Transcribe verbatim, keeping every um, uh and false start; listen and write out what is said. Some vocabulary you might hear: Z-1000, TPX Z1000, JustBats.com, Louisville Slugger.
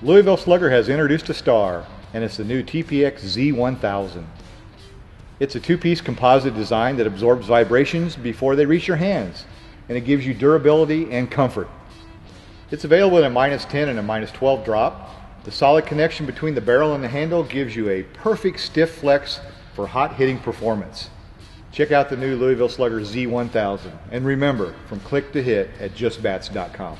Louisville Slugger has introduced a star, and it's the new T P X Z one thousand. It's a two-piece composite design that absorbs vibrations before they reach your hands, and it gives you durability and comfort. It's available in a minus ten and a minus twelve drop. The solid connection between the barrel and the handle gives you a perfect stiff flex for hot hitting performance. Check out the new Louisville Slugger Z one thousand, and remember, from click to hit at Just Bats dot com.